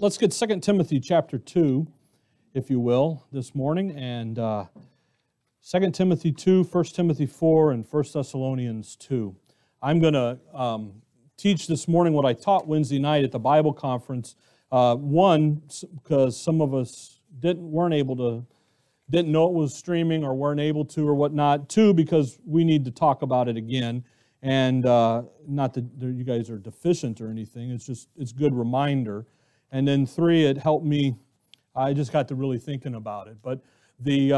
Let's get 2 Timothy chapter 2, if you will, this morning, and 2 Timothy 2, 1 Timothy 4, and 1 Thessalonians 2. I'm going to teach this morning what I taught Wednesday night at the Bible conference. One, because some of us didn't know it was streaming or weren't able to or whatnot. Two, because we need to talk about it again. And not that you guys are deficient or anything. It's just it's a good reminder. And then three, it helped me. I just got to really thinking about it. But the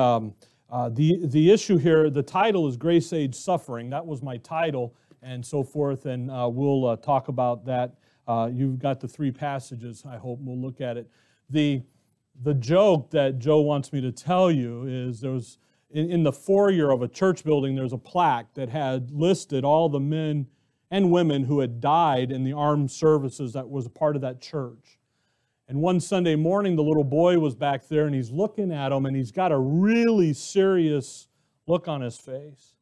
issue here, the title is Grace Age Suffering. That was my title and so forth. And we'll talk about that. You've got the three passages. I hope we'll look at it. The joke that Joe wants me to tell you is there was in the foyer of a church building. There's a plaque that had listed all the men and women who had died in the armed services that was a part of that church. And one Sunday morning, the little boy was back there, and he's looking at him, and he's got a really serious look on his face.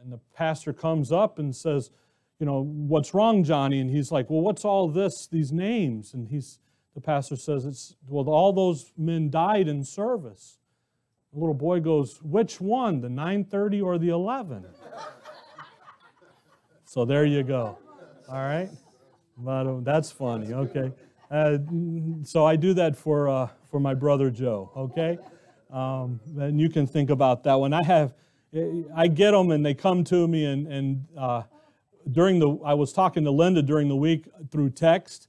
And the pastor comes up and says, you know, what's wrong, Johnny? And he's like, well, what's all this, these names? And the pastor says, it's, well, all those men died in service. The little boy goes, which one, the 9:30 or the 11? So there you go. All right? But that's funny, okay. So I do that for my brother Joe, okay? And you can think about that one. I get them and they come to me and I was talking to Linda during the week through text,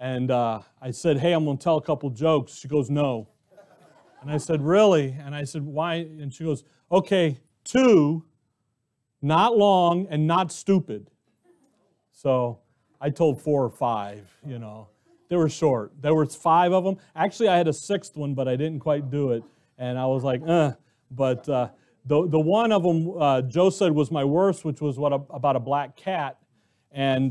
and I said, hey, I'm going to tell a couple jokes. She goes, no. And I said, really? And I said, why? And she goes, okay, two, not long and not stupid. So I told 4 or 5, you know. They were short. There were 5 of them. Actually, I had a 6th one, but I didn't quite do it. And I was like, But the one of them, Joe said, was my worst, which was about a black cat. And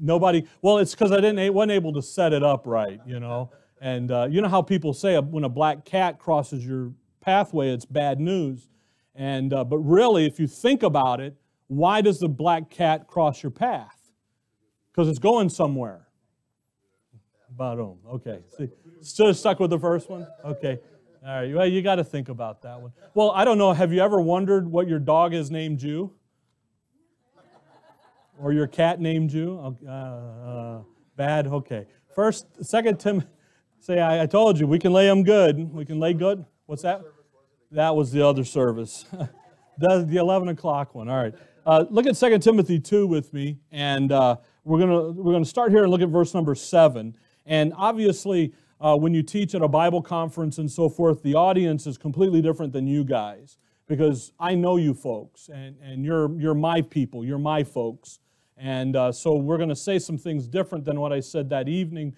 nobody, well, it's because I wasn't able to set it up right, you know. And you know how people say when a black cat crosses your pathway, it's bad news. And but really, if you think about it, why does the black cat cross your path? Because it's going somewhere. Bottom. Okay. See, still stuck with the first one? Okay. All right. Well, you got to think about that one. Well, I don't know. Have you ever wondered what your dog is named you? Or your cat named you? Bad? Okay. 2 Timothy, say, I told you, we can lay them good. We can lay good. What's that? That was the other service. The 11 o'clock one. All right. Look at 2 Timothy 2 with me, and we're going to start here and look at verse number 7. And obviously, when you teach at a Bible conference and so forth, the audience is completely different than you guys, because I know you folks, and you're my people, you're my folks. And so we're going to say some things different than what I said that evening,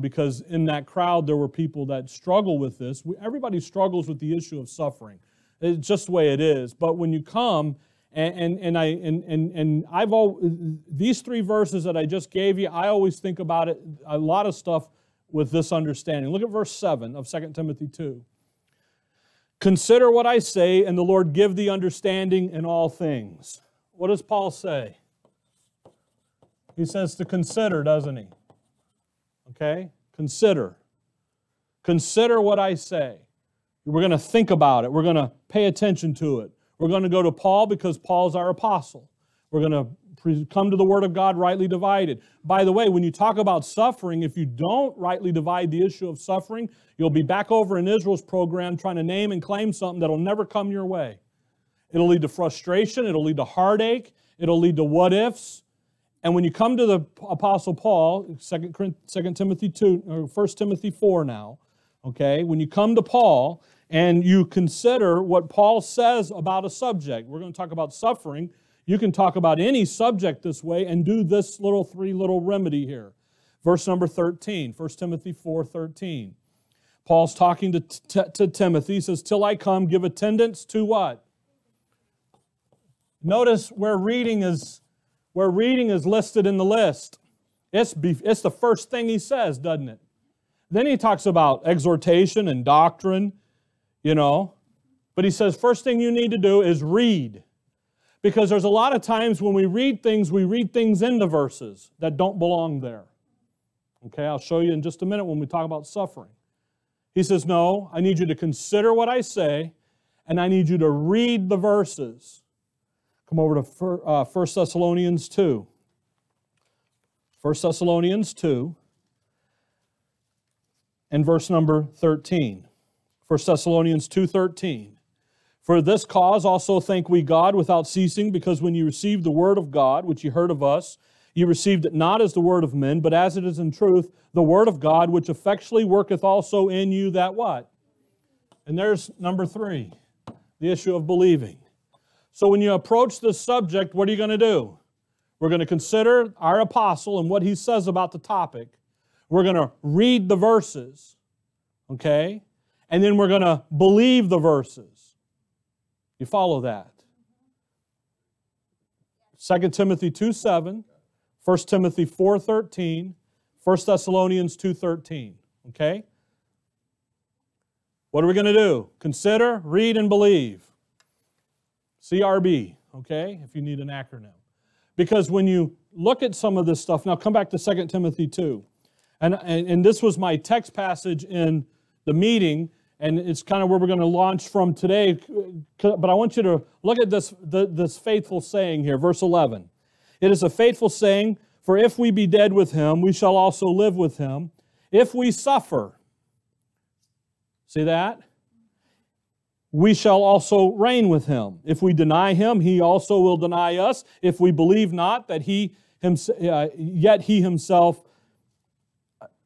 because in that crowd, there were people that struggle with this. Everybody struggles with the issue of suffering. It's just the way it is. But when you come... these 3 verses that I just gave you, I always think about it, a lot of stuff with this understanding. Look at verse 7 of 2 Timothy 2. Consider what I say, and the Lord give thee understanding in all things. What does Paul say? He says to consider, doesn't he? Okay? Consider. Consider what I say. We're going to think about it. We're going to pay attention to it. We're going to go to Paul because Paul's our apostle. We're going to come to the Word of God rightly divided. By the way, when you talk about suffering, if you don't rightly divide the issue of suffering, you'll be back over in Israel's program trying to name and claim something that'll never come your way. It'll lead to frustration. It'll lead to heartache. It'll lead to what-ifs. And when you come to the Apostle Paul, 2 Timothy 2, or 1 Timothy 4 now, okay, when you come to Paul... and you consider what Paul says about a subject. We're going to talk about suffering. You can talk about any subject this way and do this little 3 remedy here. Verse number 13, 1 Timothy 4:13. Paul's talking to Timothy. He says, till I come, give attendance to what? Notice where reading is listed in the list. It's the first thing he says, doesn't it? Then he talks about exhortation and doctrine. You know, but he says, first thing you need to do is read. Because there's a lot of times when we read things into verses that don't belong there. Okay, I'll show you in just a minute when we talk about suffering. He says, no, I need you to consider what I say, and I need you to read the verses. Come over to 1 Thessalonians 2. 1 Thessalonians 2 and verse number 13. 1 Thessalonians 2:13. For this cause also thank we God without ceasing, because when you received the word of God, which you heard of us, you received it not as the word of men, but as it is in truth, the word of God, which effectually worketh also in you that what? And there's number 3, the issue of believing. So when you approach this subject, what are you going to do? We're going to consider our apostle and what he says about the topic. We're going to read the verses, okay? And then we're going to believe the verses. You follow that. 2 Timothy 2:7, 1 Timothy 4:13, 1 Thessalonians 2:13, okay? What are we going to do? Consider, read, and believe. CRB, okay, if you need an acronym. Because when you look at some of this stuff, now come back to 2 Timothy 2. And this was my text passage in the meeting. And it's kind of where we're going to launch from today. But I want you to look at this faithful saying here, verse 11. It is a faithful saying, for if we be dead with him, we shall also live with him. If we suffer, see that? We shall also reign with him. If we deny him, he also will deny us. If we believe not that he himself, yet he himself,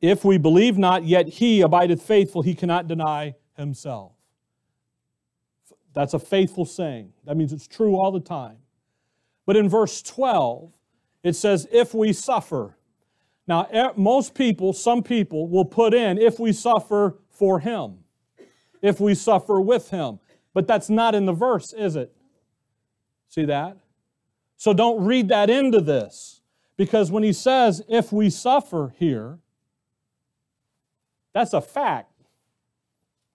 if we believe not, yet he abideth faithful, he cannot deny himself. That's a faithful saying. That means it's true all the time. But in verse 12, it says, if we suffer. Now, most people, some people, will put in, if we suffer for him, if we suffer with him. But that's not in the verse, is it? See that? So don't read that into this. Because when he says, if we suffer here, that's a fact,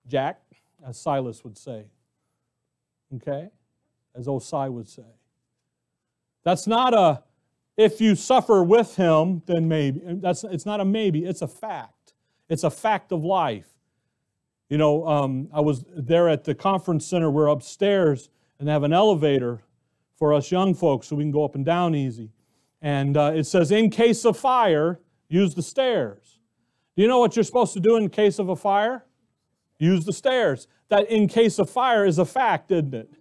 Jack, as Silas would say, okay? As Osai would say. That's not a, if you suffer with him, then maybe. It's not a maybe, it's a fact. It's a fact of life. You know, I was there at the conference center. We're upstairs and they have an elevator for us young folks so we can go up and down easy. And it says, in case of fire, use the stairs. Do you know what you're supposed to do in case of a fire? Use the stairs. That in case of fire is a fact, isn't it?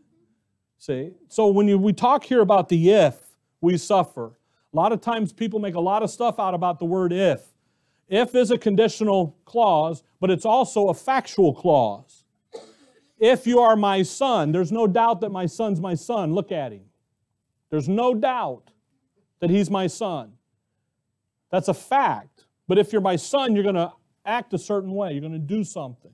See? So when we talk here about the if we suffer, a lot of times people make a lot of stuff out about the word if. If is a conditional clause, but it's also a factual clause. If you are my son, there's no doubt that my son's my son. Look at him. There's no doubt that he's my son. That's a fact. But if you're my son, you're going to act a certain way. You're going to do something.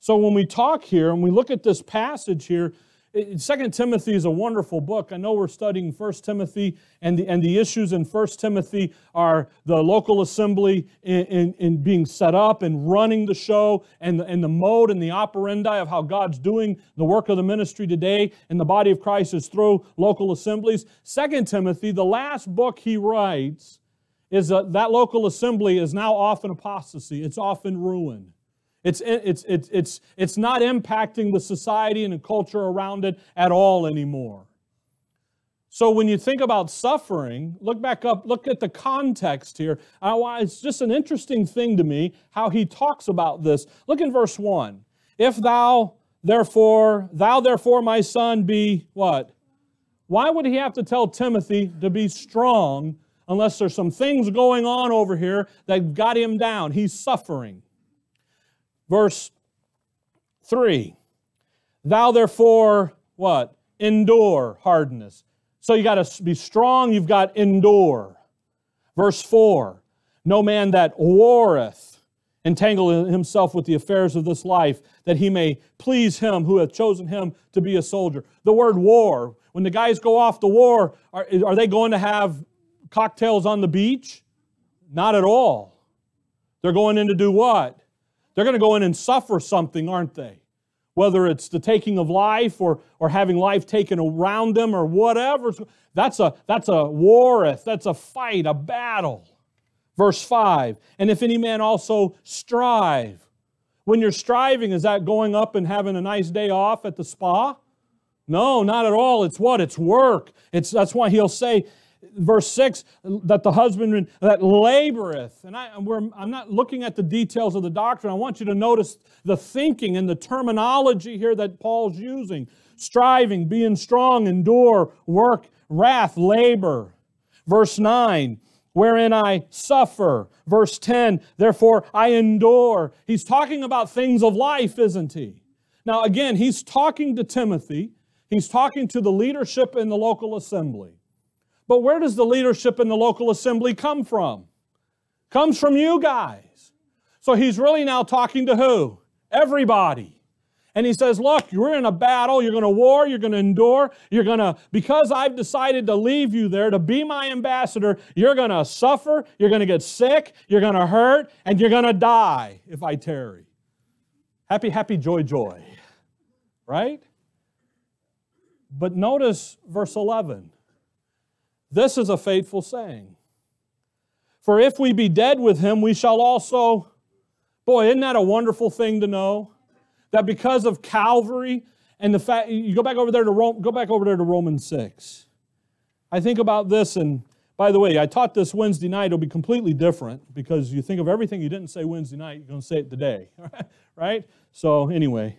So when we talk here and we look at this passage here, 2 Timothy is a wonderful book. I know we're studying 1 Timothy, and the issues in 1 Timothy are the local assembly in being set up and running the show, and the mode and the operandi of how God's doing the work of the ministry today in the body of Christ is through local assemblies. 2 Timothy, the last book he writes, is that local assembly is now often apostasy. It's often ruin. It's not impacting the society and the culture around it at all anymore. So when you think about suffering, look back up, look at the context here. It's just an interesting thing to me how he talks about this. Look in verse 1. If thou therefore, my son, be what? Why would he have to tell Timothy to be strong? Unless there's some things going on over here that got him down. He's suffering. Verse 3, thou therefore, what? Endure hardness. So you got to be strong, you've got endure. Verse 4, no man that warreth entangle himself with the affairs of this life, that he may please him who hath chosen him to be a soldier. The word war, when the guys go off to war, are they going to have cocktails on the beach? Not at all. They're going in to do what? They're going to go in and suffer something, aren't they? Whether it's the taking of life or having life taken around them or whatever. That's a warreth. That's a fight, a battle. Verse 5, and if any man also strive. When you're striving, is that going up and having a nice day off at the spa? No, not at all. It's what? It's work. That's why he'll say, verse 6, that the husbandman that laboreth. And I'm not looking at the details of the doctrine. I want you to notice the thinking and the terminology here that Paul's using. Striving, being strong, endure, work, wrath, labor. Verse 9, wherein I suffer. Verse 10, therefore I endure. He's talking about things of life, isn't he? Now again, he's talking to Timothy. He's talking to the leadership in the local assembly. But where does the leadership in the local assembly come from? Comes from you guys. So he's really now talking to who? Everybody. And he says, look, you're in a battle, you're going to war, you're going to endure, you're going to, because I've decided to leave you there to be my ambassador, you're going to suffer, you're going to get sick, you're going to hurt, and you're going to die if I tarry. Happy, happy, joy, joy. Right? But notice verse 11. This is a faithful saying. For if we be dead with him, we shall also... Boy, isn't that a wonderful thing to know? That because of Calvary and the fact, you go back over there to Romans 6. I think about this, and by the way, I taught this Wednesday night. It'll be completely different because you think of everything you didn't say Wednesday night, you're going to say it today, right? So anyway,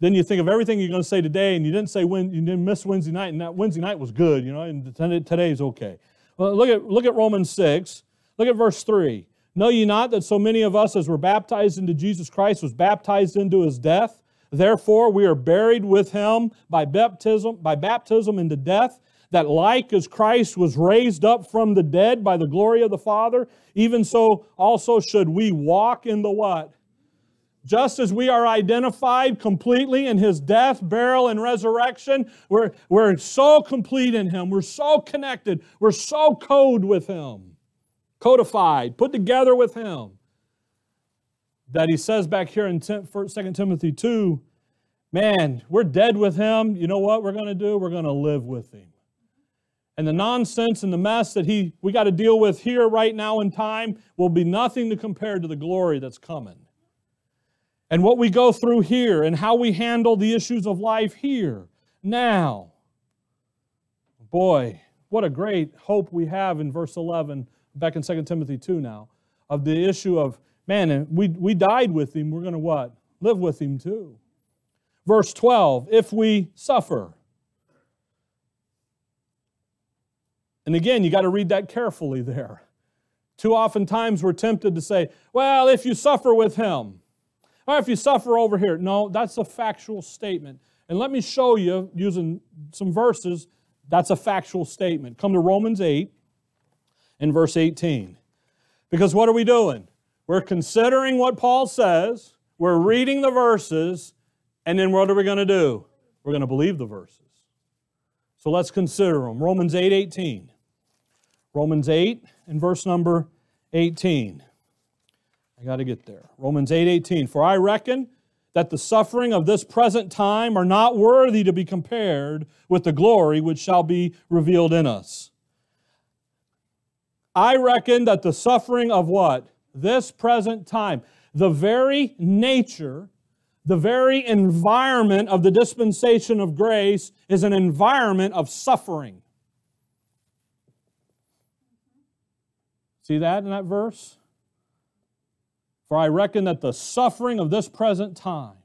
then you think of everything you're going to say today, and you didn't say when you didn't miss Wednesday night, and that Wednesday night was good, you know. And today's okay. Well, look at Romans 6. Look at verse 3. Know ye not that so many of us as were baptized into Jesus Christ was baptized into his death? Therefore we are buried with him by baptism into death, that like as Christ was raised up from the dead by the glory of the Father, even so also should we walk in the what? Just as we are identified completely in his death, burial, and resurrection, we're so complete in him, we're so connected, we're so codified, put together with him, that he says back here in 2 Timothy 2, man, we're dead with him. You know what we're going to do? We're going to live with him. And the nonsense and the mess that we got to deal with here right now in time will be nothing to compare to the glory that's coming. And what we go through here and how we handle the issues of life here, now. Boy, what a great hope we have in verse 11 back in 2 Timothy 2 now, of the issue of, man, we died with him, we're going to what? Live with him too. Verse 12, if we suffer. And again, you got to read that carefully there. Too often times we're tempted to say, well, if you suffer with him, or if you suffer over here. No, that's a factual statement. And let me show you, using some verses, that's a factual statement. Come to Romans 8. In verse 18. Because what are we doing? We're considering what Paul says, we're reading the verses, and then what are we going to do? We're going to believe the verses. So let's consider them. Romans 8:18. Romans 8 and verse number 18. I got to get there. Romans 8:18. For I reckon that the suffering of this present time are not worthy to be compared with the glory which shall be revealed in us. I reckon that the suffering of what? This present time. The very nature, the very environment of the dispensation of grace is an environment of suffering. See that in that verse? For I reckon that the suffering of this present time.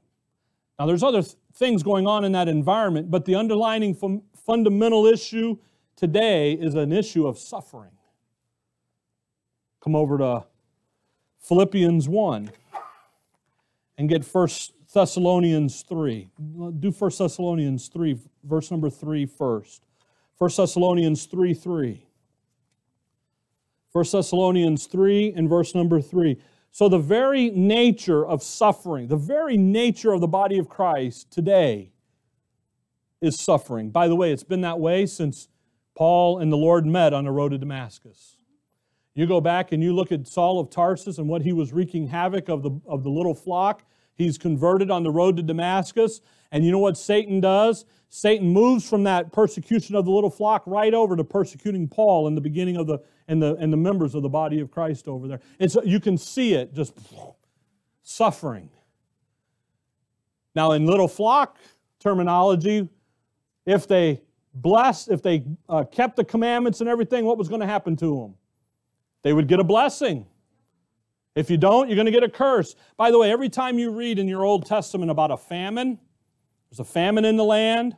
Now there's other things going on in that environment, but the underlying fundamental issue today is an issue of suffering. Come over to Philippians 1 and get 1 Thessalonians 3. Do 1 Thessalonians 3, verse number 3 first. 1 Thessalonians 3, 3. 1 Thessalonians 3 and verse number 3. So the very nature of suffering, the very nature of the body of Christ today is suffering. By the way, it's been that way since Paul and the Lord met on the road to Damascus. You go back and you look at Saul of Tarsus and what he was wreaking havoc of the little flock. He's converted on the road to Damascus. And you know what Satan does? Satan moves from that persecution of the little flock right over to persecuting Paul in the beginning of the members of the body of Christ over there. And so you can see it just suffering. Now in little flock terminology, if they blessed, if they kept the commandments and everything, what was going to happen to them? They would get a blessing. If you don't, you're going to get a curse. By the way, every time you read in your Old Testament about a famine, there's a famine in the land.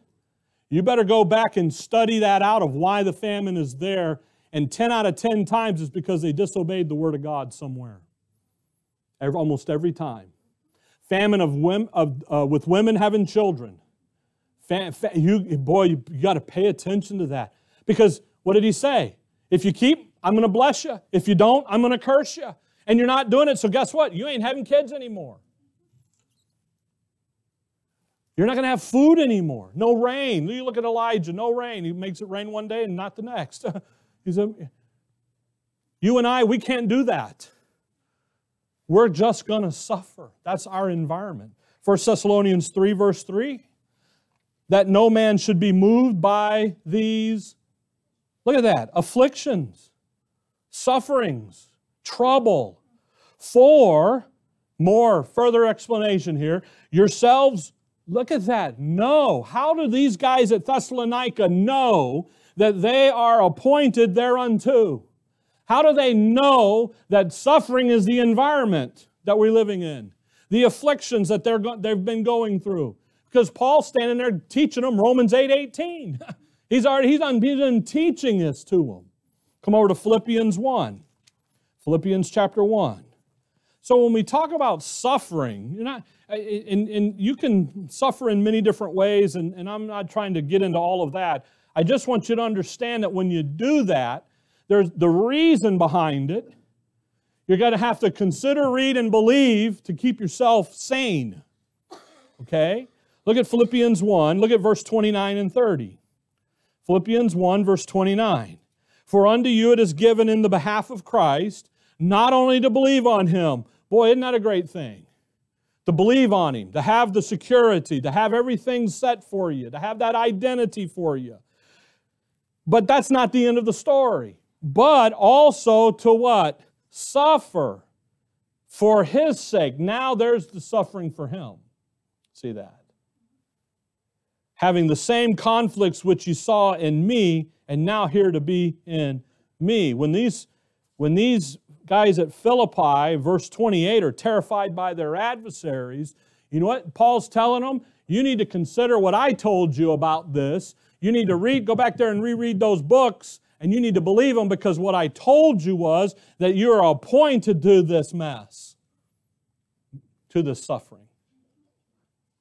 You better go back and study that out of why the famine is there. And 10 out of 10 times it's because they disobeyed the Word of God somewhere. Almost every time. Famine of women, with women having children. You got to pay attention to that. Because what did he say? If you keep, I'm going to bless you. If you don't, I'm going to curse you. And you're not doing it, so guess what? You ain't having kids anymore. You're not going to have food anymore. No rain. You look at Elijah, no rain. He makes it rain one day and not the next. You and I, we can't do that. We're just going to suffer. That's our environment. 1 Thessalonians 3, verse 3, that no man should be moved by these, look at that, afflictions, sufferings, trouble. For, more further explanation here, yourselves, look at that, know. How do these guys at Thessalonica know that they are appointed thereunto? How do they know that suffering is the environment that we're living in? The afflictions that they've been going through? Because Paul's standing there teaching them Romans 8:18. He's been teaching this to them. Come over to Philippians 1. Philippians chapter 1. So when we talk about suffering, you're not, and you can suffer in many different ways, and I'm not trying to get into all of that. I just want you to understand that when you do that, there's the reason behind it. You're going to have to consider, read, and believe to keep yourself sane. Okay? Look at Philippians 1. Look at verse 29 and 30. Philippians 1, verse 29. For unto you it is given in the behalf of Christ, not only to believe on Him. Boy, isn't that a great thing? To believe on Him, to have the security, to have everything set for you, to have that identity for you. But that's not the end of the story. But also to what? Suffer for His sake. Now there's the suffering for Him. See that? Having the same conflicts which you saw in me, and now here to be in me. When these guys at Philippi, verse 28, are terrified by their adversaries, you know what Paul's telling them? You need to consider what I told you about this. You need to read, go back there and reread those books, and you need to believe them because what I told you was that you are appointed to this mess, to this suffering.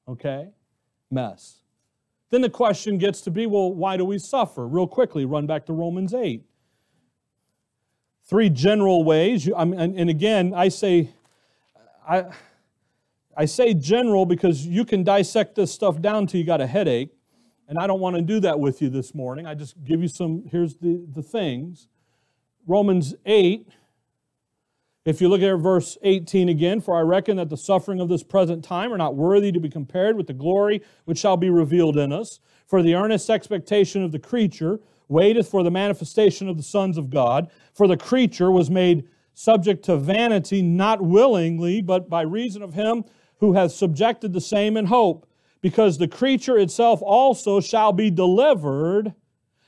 Okay? Mess. Then the question gets to be, well, why do we suffer? Real quickly, run back to Romans 8. Three general ways. And again, I say general because you can dissect this stuff down till you got a headache. And I don't want to do that with you this morning. I just give you some, here's the things. Romans 8, if you look at verse 18 again, for I reckon that the suffering of this present time are not worthy to be compared with the glory which shall be revealed in us. For the earnest expectation of the creature waiteth for the manifestation of the sons of God. For the creature was made subject to vanity, not willingly, but by reason of him who hath subjected the same in hope. Because the creature itself also shall be delivered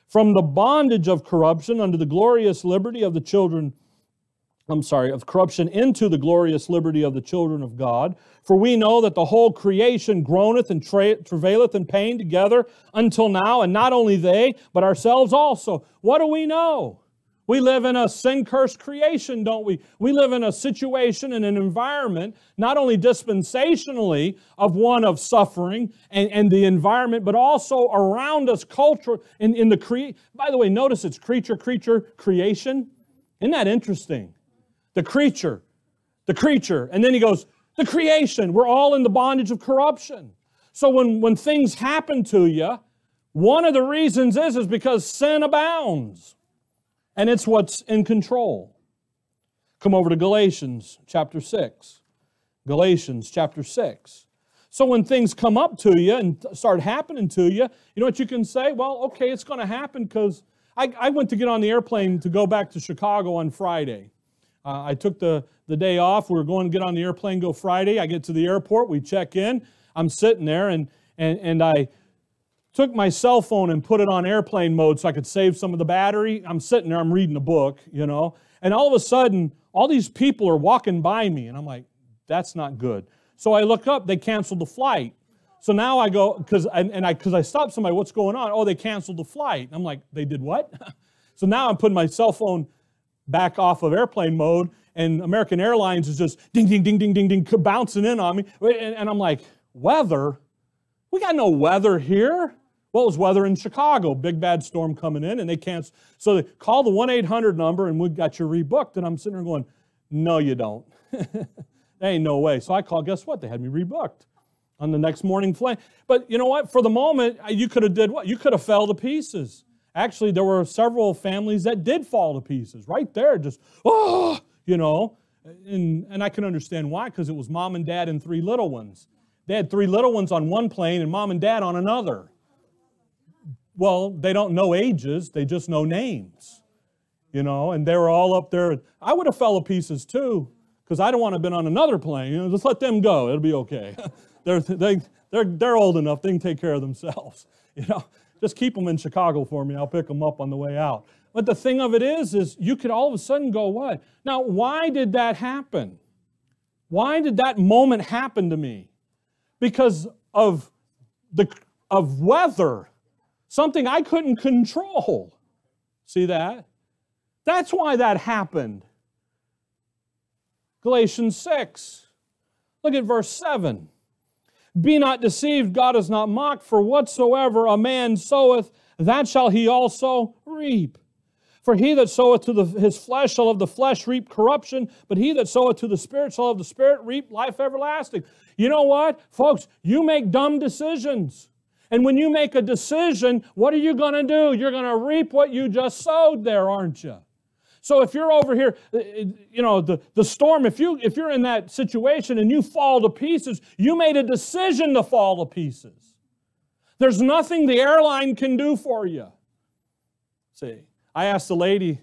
from the bondage of corruption unto the glorious liberty of the children of God. Of corruption into the glorious liberty of the children of God. For we know that the whole creation groaneth and travaileth in pain together until now, and not only they, but ourselves also. What do we know? We live in a sin-cursed creation, don't we? We live in a situation and an environment, not only dispensationally of one of suffering and the environment, but also around us, culture, in the creation. By the way, notice it's creature, creature, creation. Isn't that interesting? The creature, and then he goes, the creation. We're all in the bondage of corruption. So when things happen to you, one of the reasons is because sin abounds, and it's what's in control. Come over to Galatians chapter 6. Galatians chapter 6. So when things come up to you and start happening to you, you know what you can say? Well, okay, it's going to happen because I went to get on the airplane to go back to Chicago on Friday. I took the day off. We were going to get on the airplane, go Friday. I get to the airport. We check in. I'm sitting there, and I took my cell phone and put it on airplane mode so I could save some of the battery. I'm sitting there. I'm reading a book, you know. And all of a sudden, all these people are walking by me, and I'm like, that's not good. So I look up. They canceled the flight. So now I go, because I stopped somebody, what's going on? Oh, they canceled the flight. And I'm like, they did what? So now I'm putting my cell phone back off of airplane mode, and American Airlines is just ding, ding, ding, ding, ding, ding, bouncing in on me. And I'm like, weather? We got no weather here. Well, it was weather in Chicago, big bad storm coming in, and they canceled. So they call the 1-800 number, and we got you rebooked. And I'm sitting there going, no, you don't. There ain't no way. So I called, guess what? They had me rebooked on the next morning flight. But you know what? For the moment, you could have did what? You could have fell to pieces. Actually, there were several families that did fall to pieces right there. Just, oh, you know. And I can understand why, because it was mom and dad and three little ones. They had three little ones on one plane and mom and dad on another. Well, they don't know ages. They just know names, you know. And they were all up there. I would have fell to pieces too, because I don't want to have been on another plane. You know, just let them go. It'll be okay. They're old enough. They can take care of themselves. You know, just keep them in Chicago for me. I'll pick them up on the way out. But the thing of it is you could all of a sudden go, what? Now, why did that happen? Why did that moment happen to me? Because of weather, something I couldn't control. See that? That's why that happened. Galatians 6. Look at verse 7. Be not deceived, God is not mocked, for whatsoever a man soweth, that shall he also reap. For he that soweth to his flesh shall of the flesh reap corruption, but he that soweth to the Spirit shall of the Spirit reap life everlasting. You know what? Folks, you make dumb decisions. And when you make a decision, what are you going to do? You're going to reap what you just sowed there, aren't you? So if you're over here, you know, the storm, if you're in that situation and you fall to pieces, you made a decision to fall to pieces. There's nothing the airline can do for you. See, I asked the lady,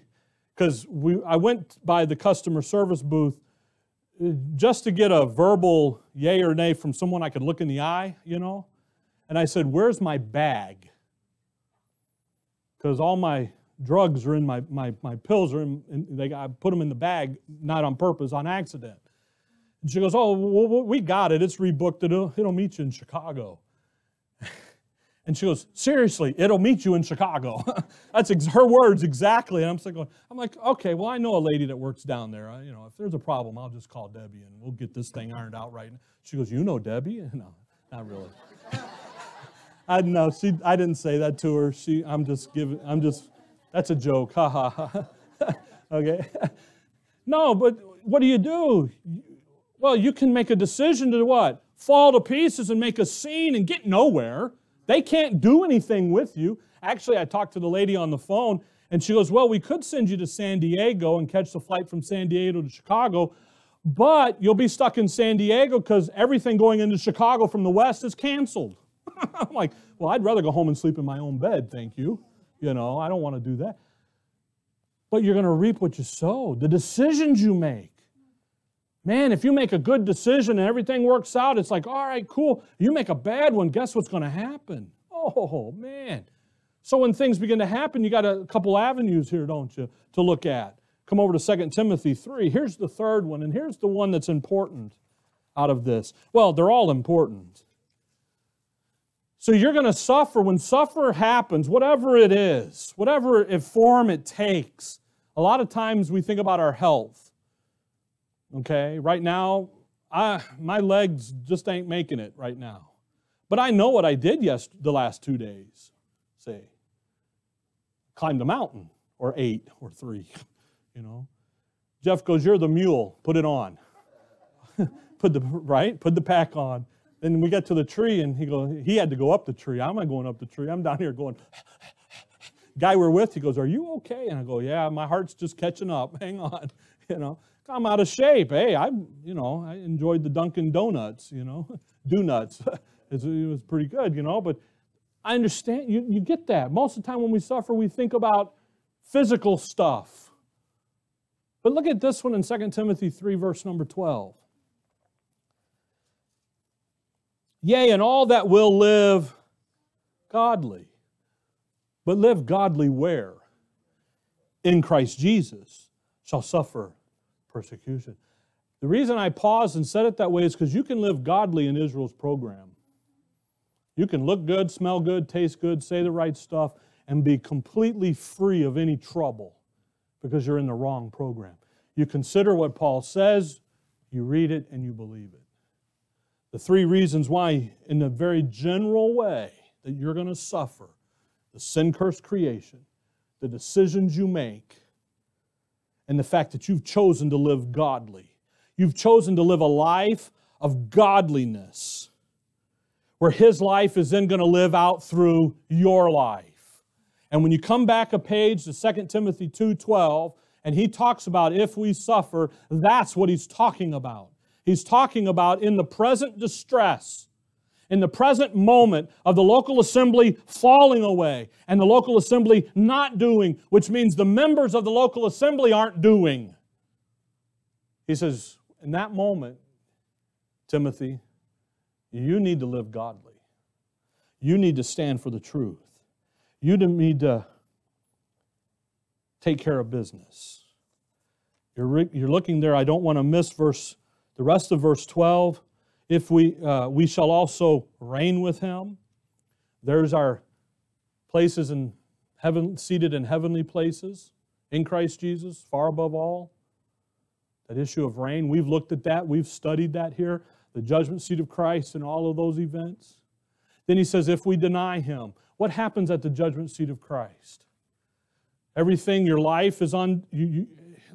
because I went by the customer service booth just to get a verbal yay or nay from someone I could look in the eye, you know. And I said, where's my bag? Because all my drugs are in my pills are in, and I put them in the bag, not on purpose, on accident. And she goes, oh, well, we got it. It's rebooked. It'll meet you in Chicago. And she goes, seriously, it'll meet you in Chicago. That's her words exactly. And I'm like, okay, well, I know a lady that works down there. You know, if there's a problem, I'll just call Debbie and we'll get this thing ironed out right now. She goes, you know Debbie? No, not really. I know. I didn't say that to her. That's a joke, ha ha ha. Okay. No, but what do? Well, you can make a decision to what? Fall to pieces and make a scene and get nowhere. They can't do anything with you. Actually, I talked to the lady on the phone, and she goes, well, we could send you to San Diego and catch the flight from San Diego to Chicago, but you'll be stuck in San Diego because everything going into Chicago from the west is canceled. I'm like, well, I'd rather go home and sleep in my own bed, thank you. You know, I don't want to do that. But you're going to reap what you sow, the decisions you make. Man, if you make a good decision and everything works out, it's like, all right, cool. You make a bad one, guess what's going to happen? Oh, man. So when things begin to happen, you got a couple avenues here, don't you, to look at. Come over to 2 Timothy 3. Here's the third one, and here's the one that's important out of this. Well, they're all important. So you're going to suffer. When suffer happens, whatever it is, whatever form it takes, a lot of times we think about our health. Okay, right now, my legs just ain't making it right now. But I know what I did the last 2 days, say. Climbed a mountain, or eight, or three, you know. Jeff goes, you're the mule, put it on. Put the pack on. And we got to the tree, and he had to go up the tree. I'm not going up the tree. I'm down here going, guy we're with, he goes, are you okay? And I go, yeah, my heart's just catching up. Hang on, you know, I'm out of shape. Hey, I enjoyed the Dunkin' Donuts, donuts. It was pretty good, but I understand, you get that. Most of the time when we suffer, we think about physical stuff. But look at this one in 2 Timothy 3, verse number 12. Yea, and all that will live godly. But live godly where? In Christ Jesus shall suffer persecution. The reason I paused and said it that way is because you can live godly in Israel's program. You can look good, smell good, taste good, say the right stuff, and be completely free of any trouble because you're in the wrong program. You consider what Paul says, you read it, and you believe it. The three reasons why, in a very general way, that you're going to suffer: the sin-cursed creation, the decisions you make, and the fact that you've chosen to live godly. You've chosen to live a life of godliness, where His life is then going to live out through your life. And when you come back a page to 2 Timothy 2:12, and he talks about if we suffer, that's what he's talking about. He's talking about in the present distress, in the present moment of the local assembly falling away and the local assembly not doing, which means the members of the local assembly aren't doing. He says, in that moment, Timothy, you need to live godly. You need to stand for the truth. You need to take care of business. You're looking there. I don't want to miss the rest of verse 12. If we shall also reign with Him. There's our places in heaven, seated in heavenly places, in Christ Jesus, far above all. That issue of reign, we've looked at that, we've studied that here, the judgment seat of Christ and all of those events. Then he says, if we deny Him, what happens at the judgment seat of Christ? Everything, your life is on,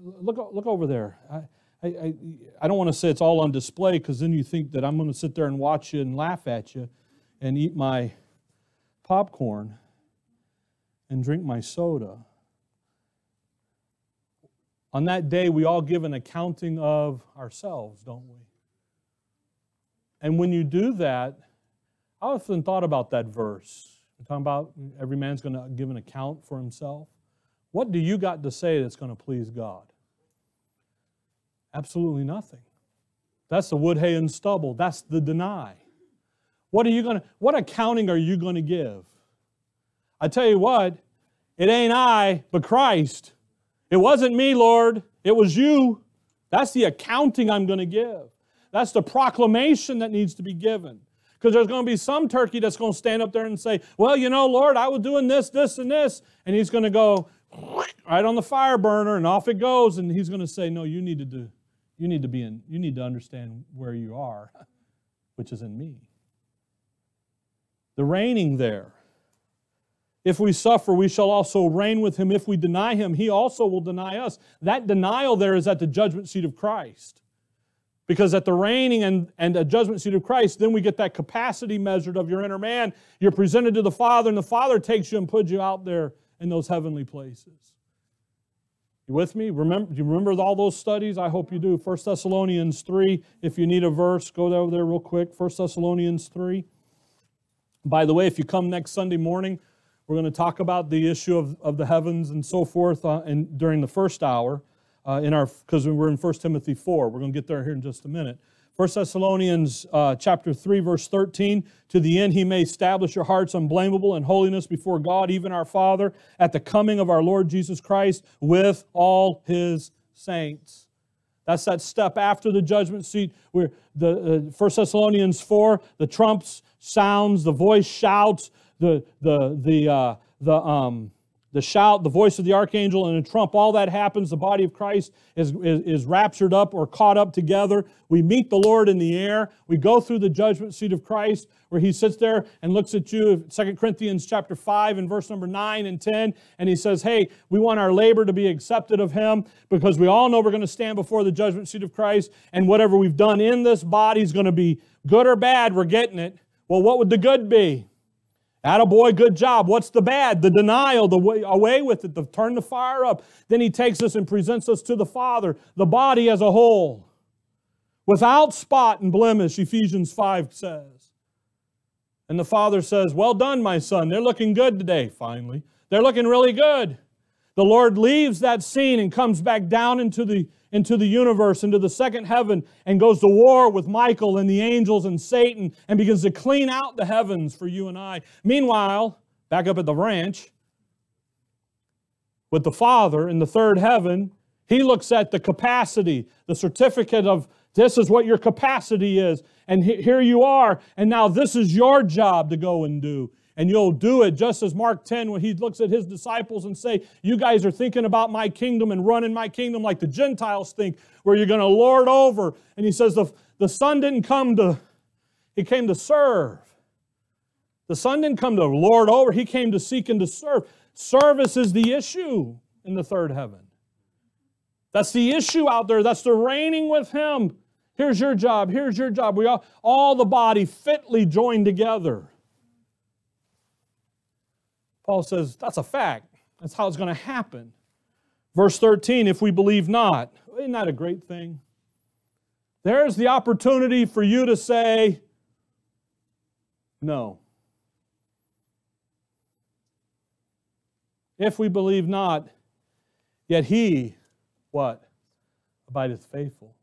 look over there. I don't want to say it's all on display because then you think that I'm going to sit there and watch you and laugh at you and eat my popcorn and drink my soda. On that day, we all give an accounting of ourselves, don't we? And when you do that, I often thought about that verse. I'm talking about every man's going to give an account for himself. What do you got to say that's going to please God? Absolutely nothing. That's the wood, hay, and stubble. That's the deny. What accounting are you going to give? I tell you what, it ain't I, but Christ. It wasn't me, Lord. It was You. That's the accounting I'm going to give. That's the proclamation that needs to be given. Because there's going to be some turkey that's going to stand up there and say, well, Lord, I was doing this, this, and this. And He's going to go right on the fire burner, and off it goes. And He's going to say, no, you need to understand where you are, which is in Me. The reigning there. If we suffer, we shall also reign with Him. If we deny Him, He also will deny us. That denial there is at the judgment seat of Christ. Because at the reigning and a judgment seat of Christ, then we get that capacity measured of your inner man. You're presented to the Father, and the Father takes you and puts you out there in those heavenly places. You with me? Do you remember all those studies? I hope you do. 1 Thessalonians 3, if you need a verse, go over there real quick. 1 Thessalonians 3. By the way, if you come next Sunday morning, we're going to talk about the issue of the heavens and so forth during the first hour, because we're in 1 Timothy 4. We're going to get there here in just a minute. 1 Thessalonians chapter 3, verse 13, to the end He may establish your hearts unblameable in holiness before God, even our Father, at the coming of our Lord Jesus Christ with all His saints. That's that step after the judgment seat. 1 Thessalonians 4, the trumps sounds, the voice shouts, the shout, the voice of the archangel, and the trump, all that happens. The body of Christ is raptured up or caught up together. We meet the Lord in the air. We go through the judgment seat of Christ where He sits there and looks at you. 2 Corinthians chapter 5 and verse number 9 and 10. And He says, hey, we want our labor to be accepted of Him because we all know we're going to stand before the judgment seat of Christ. And whatever we've done in this body is going to be good or bad. We're getting it. Well, what would the good be? Attaboy, good job. What's the bad? The denial, the way, away with it, the turn the fire up. Then he takes us and presents us to the Father, the body as a whole, without spot and blemish, Ephesians 5 says. And the Father says, well done, my son. They're looking good today, finally. They're looking really good. The Lord leaves that scene and comes back down into the universe, into the second heaven, and goes to war with Michael and the angels and Satan and begins to clean out the heavens for you and I. Meanwhile, back up at the ranch, with the Father in the third heaven, he looks at the capacity, the certificate of this is what your capacity is, and here you are, and now this is your job to go and do. And you'll do it just as Mark 10, when he looks at his disciples and say, you guys are thinking about my kingdom and running my kingdom like the Gentiles think, where you're going to lord over. And he says, the Son didn't come to, he came to serve. The Son didn't come to lord over, he came to seek and to serve. Service is the issue in the third heaven. That's the issue out there. That's the reigning with him. Here's your job, here's your job. We all the body fitly joined together. Paul says, that's a fact. That's how it's going to happen. Verse 13, if we believe not. Isn't that a great thing? There's the opportunity for you to say, no. If we believe not, yet he, what? Abideth faithful.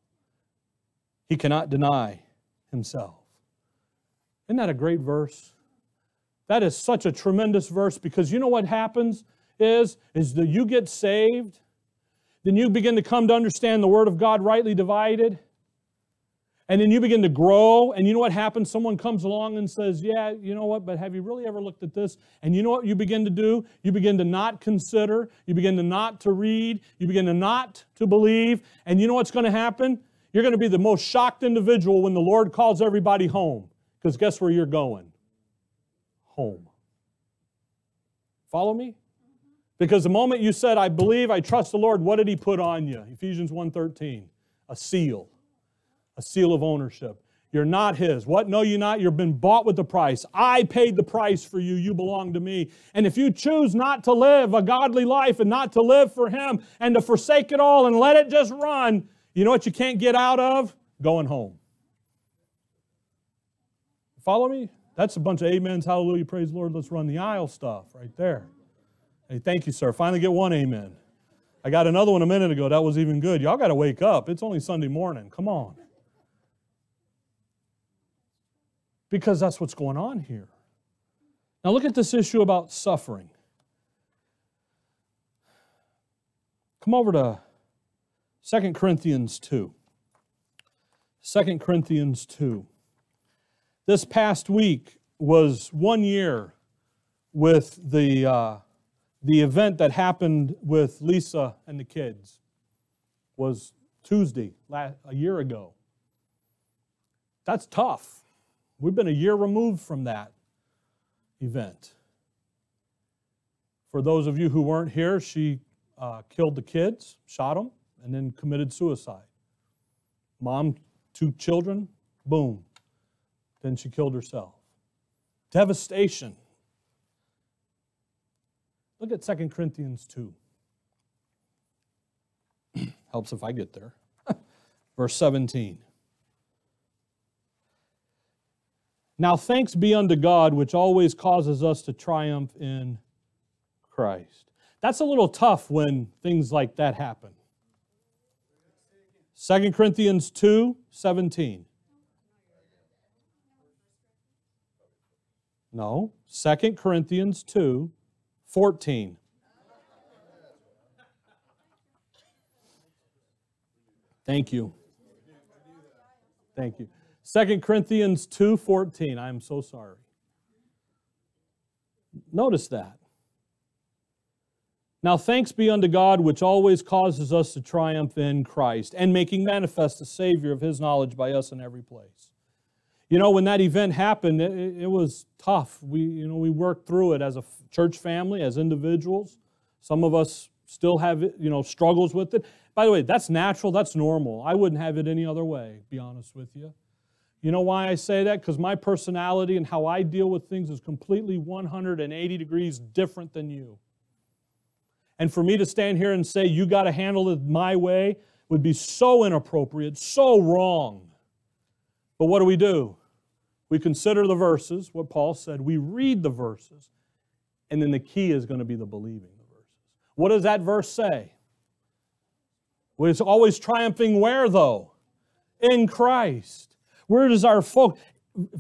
He cannot deny himself. Isn't that a great verse? That is such a tremendous verse, because you know what happens is that you get saved, then you begin to come to understand the Word of God rightly divided, and then you begin to grow, and you know what happens? Someone comes along and says, yeah, you know what, but have you really ever looked at this? And you know what you begin to do? You begin to not consider, you begin to not to read, you begin to not to believe, and you know what's going to happen? You're going to be the most shocked individual when the Lord calls everybody home, because guess where you're going? Home. Follow me? Because the moment you said, I believe, I trust the Lord, what did he put on you? Ephesians 1:13, a seal of ownership. You're not his. What? Know you not? You've been bought with the price. I paid the price for you. You belong to me. And if you choose not to live a godly life and not to live for him and to forsake it all and let it just run, you know what you can't get out of? Going home. Follow me? That's a bunch of amens, hallelujah, praise the Lord, let's run the aisle stuff right there. Hey, thank you, sir. Finally get one amen. I got another one a minute ago. That was even good. Y'all got to wake up. It's only Sunday morning. Come on. Because that's what's going on here. Now look at this issue about suffering. Come over to 2 Corinthians 2. 2 Corinthians 2. This past week was 1 year with the event that happened with Lisa and the kids. It was Tuesday, a year ago. That's tough. We've been a year removed from that event. For those of you who weren't here, she killed the kids, shot them, and then committed suicide. Mom, 2 children, boom. Then she killed herself. Devastation. Look at 2 Corinthians 2. Helps if I get there. Verse 17. Now thanks be unto God, which always causes us to triumph in Christ. That's a little tough when things like that happen. 2 Corinthians 2, 17. No, 2 Corinthians 2, 14. Thank you. Thank you. 2 Corinthians 2, 14. I am so sorry. Notice that. Now thanks be unto God, which always causes us to triumph in Christ, and making manifest the Savior of his knowledge by us in every place. You know, when that event happened, it was tough. We worked through it as a church family, as individuals. Some of us still have, struggles with it. By the way, that's natural, that's normal. I wouldn't have it any other way, to be honest with you. You know why I say that? Because my personality and how I deal with things is completely 180 degrees different than you. And for me to stand here and say, you got to handle it my way, would be so inappropriate, so wrong. But what do? We consider the verses, what Paul said. We read the verses. And then the key is going to be the believing the verses. What does that verse say? Well, it's always triumphing where, though? In Christ. Where does our focus?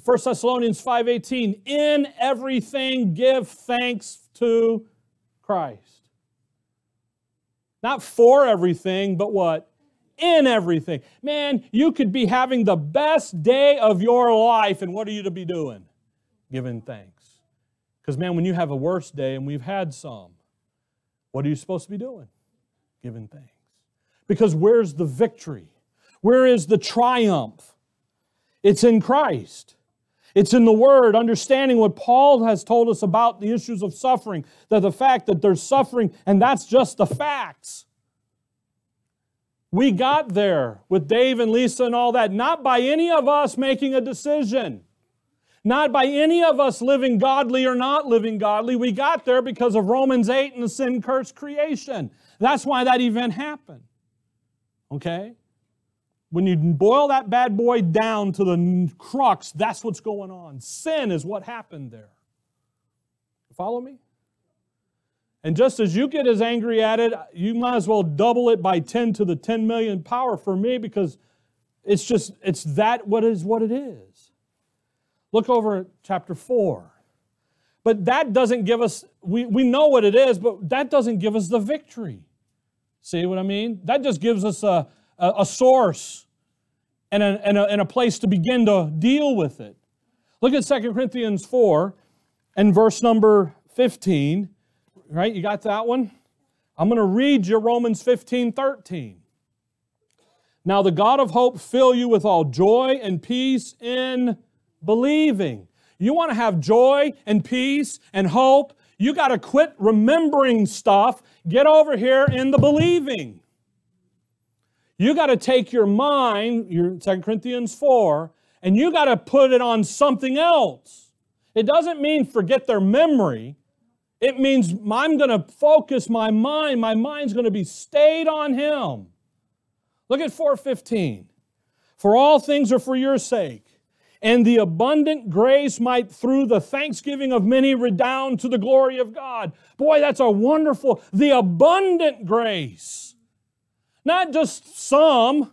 1 Thessalonians 5:18, in everything give thanks to Christ. Not for everything, but what? In everything. Man, you could be having the best day of your life, and what are you to be doing? Giving thanks. Because, man, when you have a worse day, and we've had some, what are you supposed to be doing? Giving thanks. Because where's the victory? Where is the triumph? It's in Christ. It's in the Word, understanding what Paul has told us about the issues of suffering, that the fact that there's suffering, and that's just the facts. We got there with Dave and Lisa and all that, not by any of us making a decision, not by any of us living godly or not living godly. We got there because of Romans 8 and the sin-cursed creation. That's why that event happened, okay? When you boil that bad boy down to the crux, that's what's going on. Sin is what happened there. Follow me? And just as you get as angry at it, you might as well double it by 10 to the 10 million power for me, because it's just, it's that what it is. Look over at chapter 4. But that doesn't give us, we know what it is, but that doesn't give us the victory. See what I mean? That just gives us a source and a place to begin to deal with it. Look at 2 Corinthians 4 and verse number 15. Right, you got that one? I'm going to read you Romans 15:13. Now the God of hope fill you with all joy and peace in believing. You want to have joy and peace and hope? You got to quit remembering stuff. Get over here in the believing. You got to take your mind, your 2 Corinthians 4, and you got to put it on something else. It doesn't mean forget their memory. It means I'm going to focus my mind. My mind's going to be stayed on Him. Look at 4:15. For all things are for your sake, and the abundant grace might through the thanksgiving of many redound to the glory of God. Boy, that's a wonderful, the abundant grace. Not just some,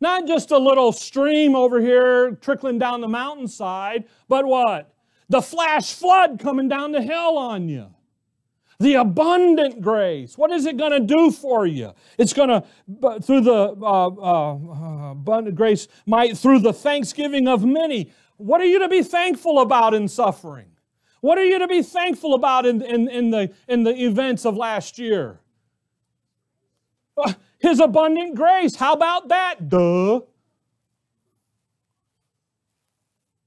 not just a little stream over here trickling down the mountainside, but what? The flash flood coming down the hill on you. The abundant grace. What is it going to do for you? It's going to, through the abundant grace, might through the thanksgiving of many. What are you to be thankful about in suffering? What are you to be thankful about in the events of last year? His abundant grace. How about that? Duh.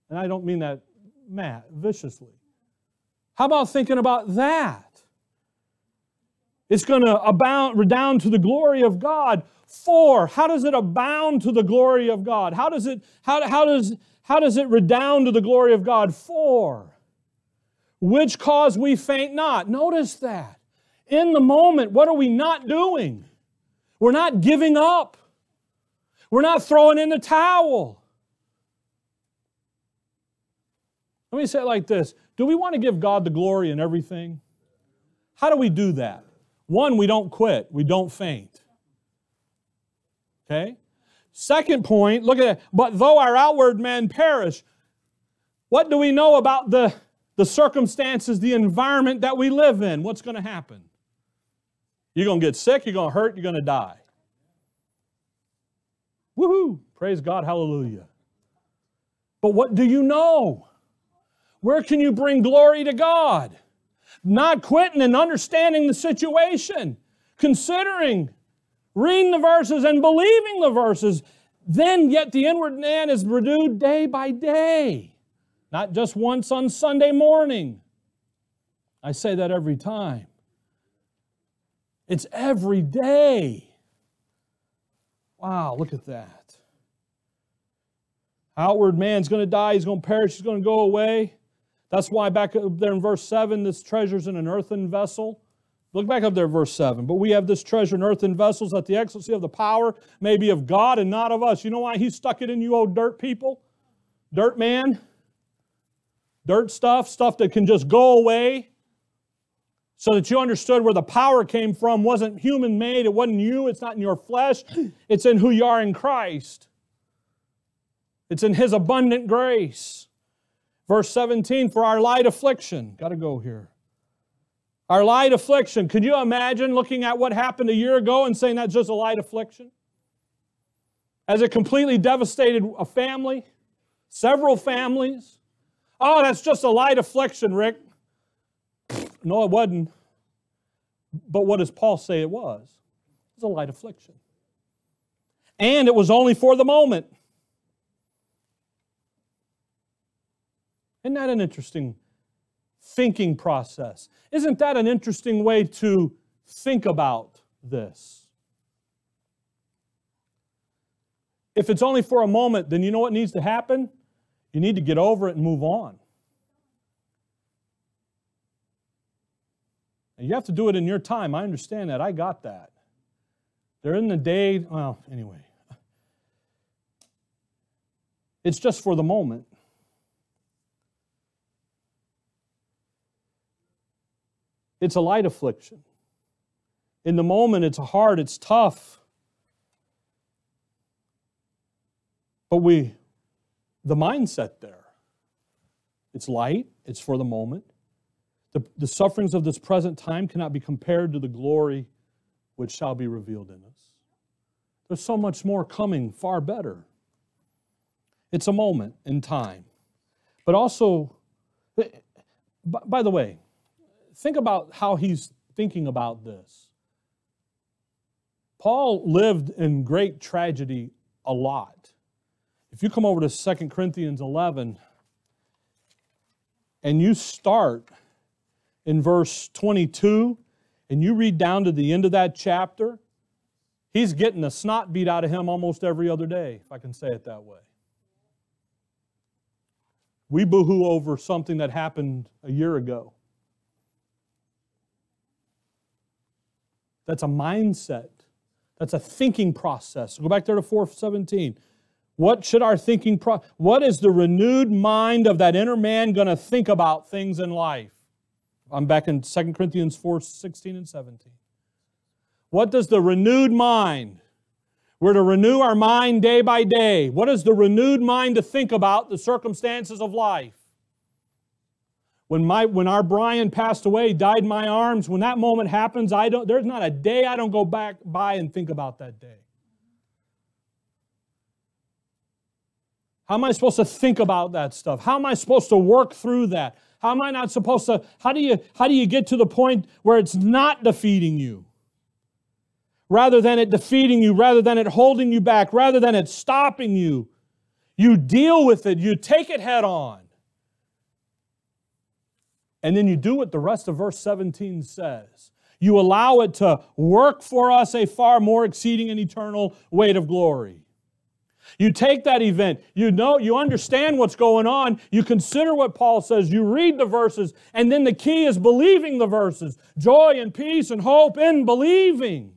And I don't mean that viciously. How about thinking about that? It's going to abound, redound to the glory of God. For how does it abound to the glory of God? How does it how does it redound to the glory of God? For which cause we faint not. Notice that. In the moment, what are we not doing? We're not giving up. We're not throwing in the towel. Let me say it like this. Do we want to give God the glory in everything? How do we do that? One, we don't quit. We don't faint. Okay? Second point, look at it. But though our outward man perish, what do we know about the circumstances, the environment that we live in? What's going to happen? You're going to get sick, you're going to hurt, you're going to die. Woohoo! Praise God, hallelujah. But what do you know? Where can you bring glory to God? Not quitting and understanding the situation, considering, reading the verses and believing the verses. Then yet the inward man is renewed day by day. Not just once on Sunday morning. I say that every time. It's every day. Wow, look at that. Outward man's going to die. He's going to perish. He's going to go away. That's why back up there in verse 7, this treasure's in an earthen vessel. Look back up there at verse 7. But we have this treasure in earthen vessels, that the excellency of the power may be of God and not of us. You know why He stuck it in you old dirt people? Dirt man? Dirt stuff? Stuff that can just go away? So that you understood where the power came from. Wasn't human made. It wasn't you. It's not in your flesh. It's in who you are in Christ. It's in His abundant grace. Verse 17, for our light affliction. Got to go here. Our light affliction. Could you imagine looking at what happened a year ago and saying that's just a light affliction? As it completely devastated a family, several families. Oh, that's just a light affliction, Rick. No, it wasn't. But what does Paul say it was? It was a light affliction. And it was only for the moment. Isn't that an interesting thinking process? Isn't that an interesting way to think about this? If it's only for a moment, then you know what needs to happen? You need to get over it and move on. And you have to do it in your time. I understand that. I got that. There isn't a day, well, anyway. It's just for the moment. It's a light affliction. In the moment, it's hard, it's tough. But the mindset there, it's light, it's for the moment. The sufferings of this present time cannot be compared to the glory which shall be revealed in us. There's so much more coming, far better. It's a moment in time. But also, by the way, think about how he's thinking about this. Paul lived in great tragedy a lot. If you come over to 2 Corinthians 11 and you start in verse 22 and you read down to the end of that chapter, he's getting the snot beat out of him almost every other day, if I can say it that way. We boohoo over something that happened a year ago. That's a mindset. That's a thinking process. Go back there to 4:17. What should our thinking process? What is the renewed mind of that inner man going to think about things in life? I'm back in 2 Corinthians 4:16 and 17. What does the renewed mind? We're to renew our mind day by day. What is the renewed mind to think about the circumstances of life? When our Brian passed away, died in my arms, when that moment happens, there's not a day I don't go back by and think about that day. How am I supposed to think about that stuff? How am I supposed to work through that? How am I not supposed to, how do you get to the point where it's not defeating you? Rather than it defeating you, rather than it holding you back, rather than it stopping you, you deal with it, you take it head on. And then you do what the rest of verse 17 says. You allow it to work for us a far more exceeding and eternal weight of glory. You take that event. You know, you understand what's going on. You consider what Paul says. You read the verses. And then the key is believing the verses. Joy and peace and hope in believing.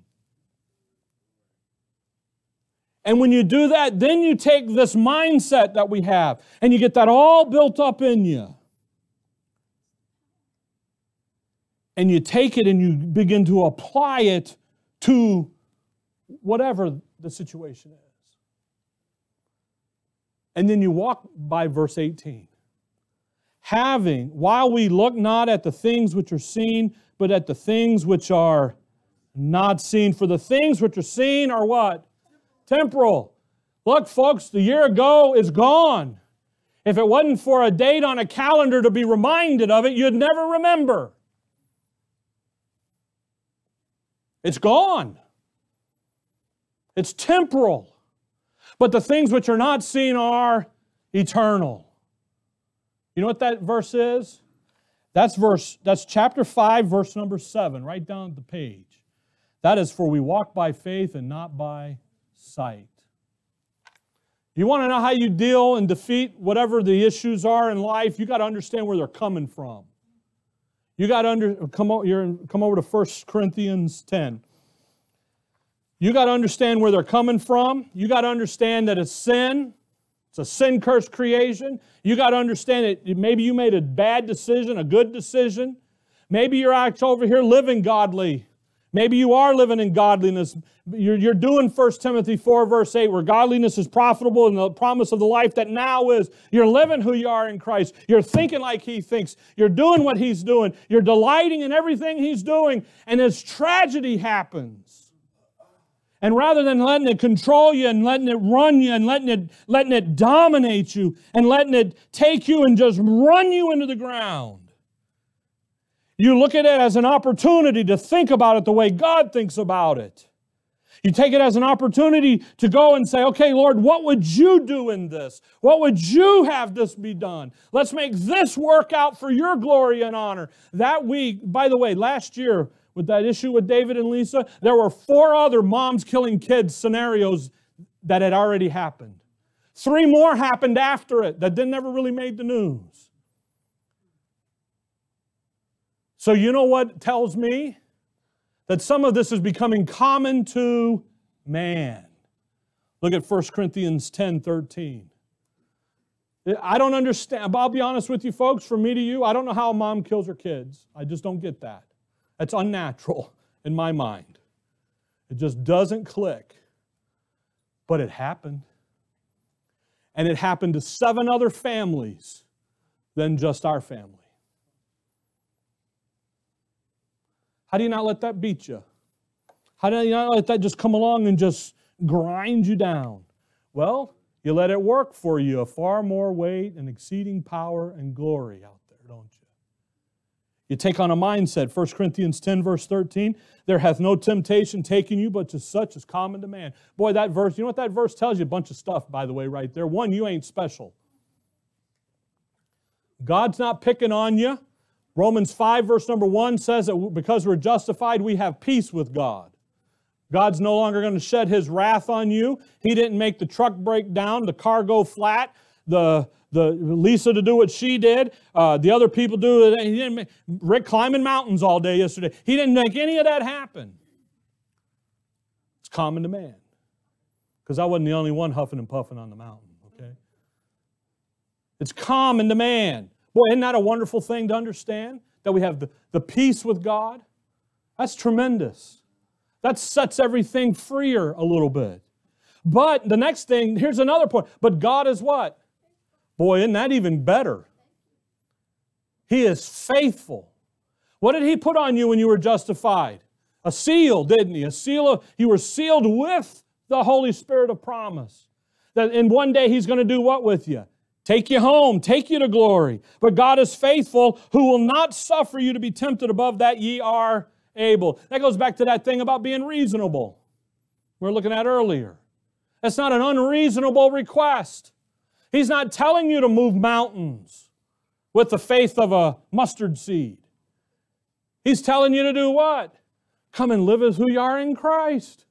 And when you do that, then you take this mindset that we have and you get that all built up in you. And you take it and you begin to apply it to whatever the situation is. And then you walk by verse 18. While we look not at the things which are seen, but at the things which are not seen. For the things which are seen are what? Temporal. Look, folks, the year ago is gone. If it wasn't for a date on a calendar to be reminded of it, you'd never remember. It's gone. It's temporal. But the things which are not seen are eternal. You know what that verse is? That's chapter 5, verse number 7, right down the page. That is, for we walk by faith and not by sight. You want to know how you deal and defeat whatever the issues are in life? You got to understand where they're coming from. You got to come over to 1 Corinthians 10. You got to understand where they're coming from. You got to understand that it's sin. It's a sin-cursed creation. You got to understand that maybe you made a bad decision, a good decision. Maybe you're out over here living godly. Maybe you are living in godliness. You're doing 1 Timothy 4, verse 8, where godliness is profitable and the promise of the life that now is. You're living who you are in Christ. You're thinking like He thinks. You're doing what He's doing. You're delighting in everything He's doing. And as tragedy happens, and rather than letting it control you and letting it run you and letting it dominate you and letting it take you and just run you into the ground, you look at it as an opportunity to think about it the way God thinks about it. You take it as an opportunity to go and say, okay, Lord, what would you do in this? What would you have this be done? Let's make this work out for your glory and honor. That week, by the way, last year with that issue with David and Lisa, there were 4 other moms killing kids scenarios that had already happened. 3 more happened after it that then never really made the news. So you know what tells me? That some of this is becoming common to man. Look at 1 Corinthians 10, 13. I don't understand. I'll be honest with you folks, from me to you, I don't know how a mom kills her kids. I just don't get that. That's unnatural in my mind. It just doesn't click. But it happened. And it happened to 7 other families than just our family. How do you not let that beat you? How do you not let that just come along and just grind you down? Well, you let it work for you, a far more weight and exceeding power and glory out there, don't you? You take on a mindset, 1 Corinthians 10, verse 13, there hath no temptation taken you, but to such is common to man. Boy, that verse, you know what that verse tells you? A bunch of stuff, by the way, right there. One, you ain't special. God's not picking on you. Romans 5, verse number 1 says that because we're justified, we have peace with God. God's no longer going to shed His wrath on you. He didn't make the truck break down, the car go flat, the Lisa to do what she did, the other people do it. He didn't make Rick climbing mountains all day yesterday. He didn't make any of that happen. It's common to man. Because I wasn't the only one huffing and puffing on the mountain, okay? It's common to man. Boy, isn't that a wonderful thing to understand? That we have the peace with God? That's tremendous. That sets everything freer a little bit. But the next thing, here's another point. But God is what? Boy, isn't that even better? He is faithful. What did He put on you when you were justified? A seal, didn't He? A seal of, you were sealed with the Holy Spirit of promise. That in one day He's going to do what with you? Take you home, take you to glory. But God is faithful, who will not suffer you to be tempted above that ye are able. That goes back to that thing about being reasonable we were looking at earlier. That's not an unreasonable request. He's not telling you to move mountains with the faith of a mustard seed. He's telling you to do what? Come and live as who you are in Christ.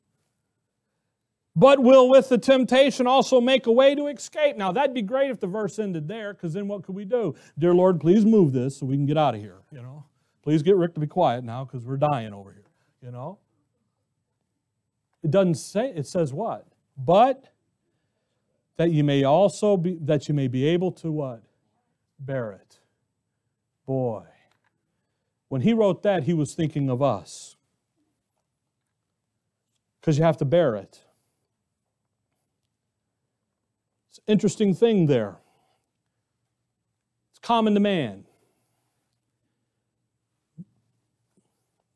But will with the temptation also make a way to escape. Now, that'd be great if the verse ended there, because then what could we do? Dear Lord, please move this so we can get out of here, you know. Please get Rick to be quiet now, because we're dying over here, you know. It doesn't say, it says what? But that you may also be, that you may be able to what? Bear it. Boy, when he wrote that, he was thinking of us. Because you have to bear it. Interesting thing there. It's common to man.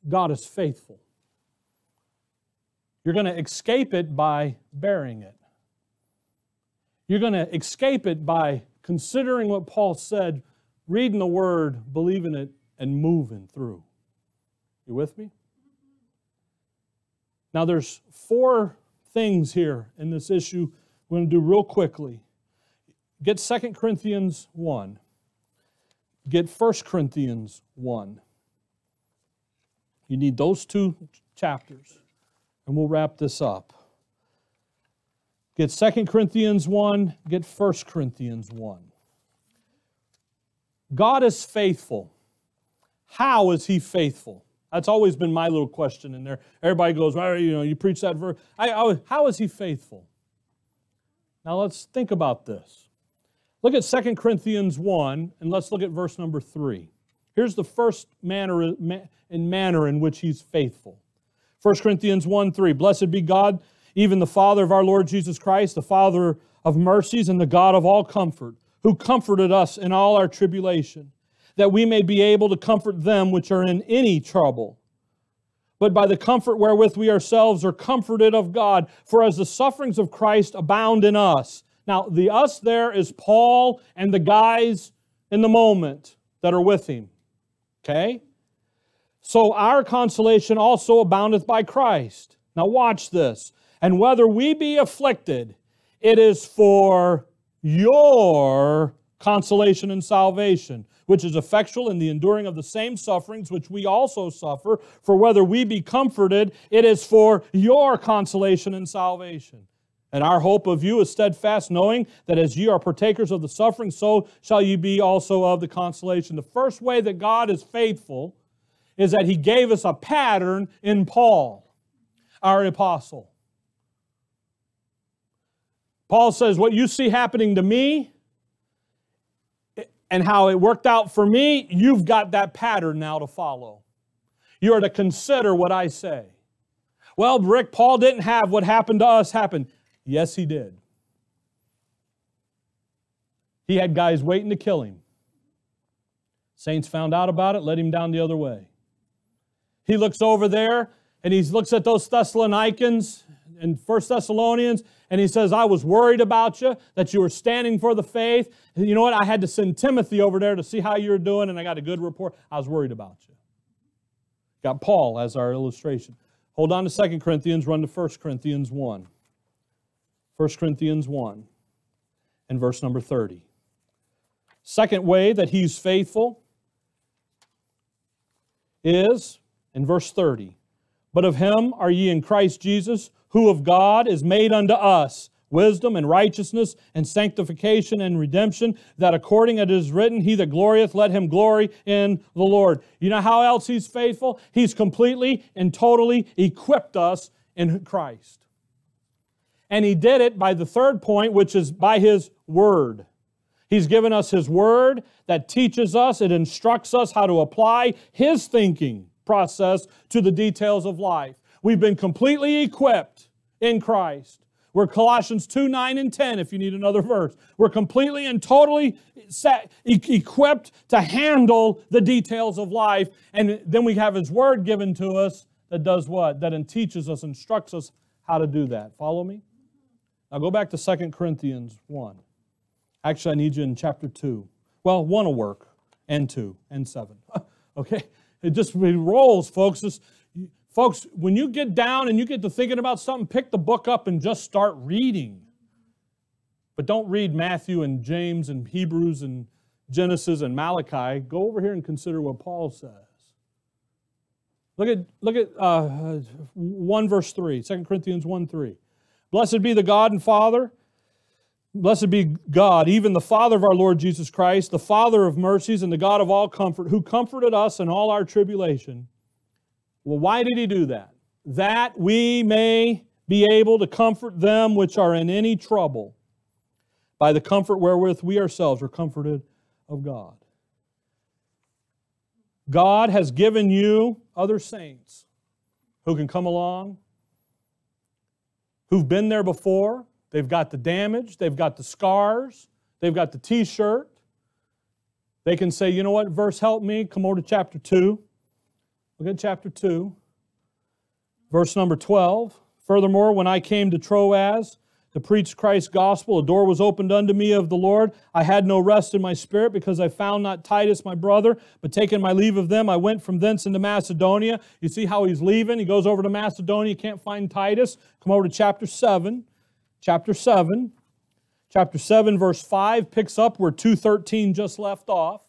God is faithful. You're going to escape it by bearing it. You're going to escape it by considering what Paul said, reading the Word, believing it, and moving through. You with me? Now there's 4 things here in this issue we're going to do real quickly. Get 2 Corinthians 1. Get 1 Corinthians 1. You need those 2 chapters. And we'll wrap this up. Get 2 Corinthians 1, get 1 Corinthians 1. God is faithful. How is he faithful? That's always been my little question in there. Everybody goes, well, you know, you preach that verse. How is he faithful? Now let's think about this. Look at 2 Corinthians 1, and let's look at verse number 3. Here's the first manner in which he's faithful. 1 Corinthians 1, 3, Blessed be God, even the Father of our Lord Jesus Christ, the Father of mercies and the God of all comfort, who comforted us in all our tribulation, that we may be able to comfort them which are in any trouble. But by the comfort wherewith we ourselves are comforted of God, for as the sufferings of Christ abound in us. Now, the us there is Paul and the guys in the moment that are with him. Okay? So our consolation also aboundeth by Christ. Now watch this. And whether we be afflicted, it is for your consolation and salvation, which is effectual in the enduring of the same sufferings which we also suffer. For whether we be comforted, it is for your consolation and salvation. And our hope of you is steadfast, knowing that as ye are partakers of the suffering, so shall ye be also of the consolation. The first way that God is faithful is that he gave us a pattern in Paul, our apostle. Paul says, what you see happening to me, and how it worked out for me, you've got that pattern now to follow. You are to consider what I say. Well, Rick, Paul didn't have what happened to us happen. Yes, he did. He had guys waiting to kill him. Saints found out about it, let him down the other way. He looks over there, and he looks at those Thessalonians and 1 Thessalonians, and he says, I was worried about you, that you were standing for the faith. You know what? I had to send Timothy over there to see how you were doing, and I got a good report. I was worried about you. Got Paul as our illustration. Hold on to 2 Corinthians, run to 1 Corinthians 1. 1 Corinthians 1 and verse number 30. Second way that he's faithful is in verse 30. But of him are ye in Christ Jesus, who of God is made unto us wisdom and righteousness and sanctification and redemption, that according as it is written, he that glorieth, let him glory in the Lord. You know how else he's faithful? He's completely and totally equipped us in Christ. And he did it by the third point, which is by his word. He's given us his word that teaches us, it instructs us how to apply his thinking process to the details of life. We've been completely equipped in Christ. We're Colossians 2, 9, and 10, if you need another verse. We're completely and totally equipped to handle the details of life. And then we have his word given to us that does what? That teaches us, instructs us how to do that. Follow me? Now go back to 2 Corinthians 1. Actually, I need you in chapter 2. Well, 1 will work, and 2, and 7. Okay? It just rolls, folks. Folks, when you get down and you get to thinking about something, pick the book up and just start reading. But don't read Matthew and James and Hebrews and Genesis and Malachi. Go over here and consider what Paul says. Look at 1 verse 3, 2 Corinthians 1, 3. Blessed be the God and Father. Blessed be God, even the Father of our Lord Jesus Christ, the Father of mercies and the God of all comfort, who comforted us in all our tribulation. Well, why did he do that? That we may be able to comfort them which are in any trouble by the comfort wherewith we ourselves are comforted of God. God has given you other saints who can come along, who've been there before. They've got the damage. They've got the scars. They've got the t-shirt. They can say, you know what, verse help me? Come over to chapter 2. Look at chapter 2, verse number 12. Furthermore, when I came to Troas to preach Christ's gospel, a door was opened unto me of the Lord. I had no rest in my spirit, because I found not Titus my brother, but taking my leave of them, I went from thence into Macedonia. You see how he's leaving? He goes over to Macedonia, can't find Titus. Come over to chapter 7. Chapter 7, verse 5 picks up where 2:13 just left off.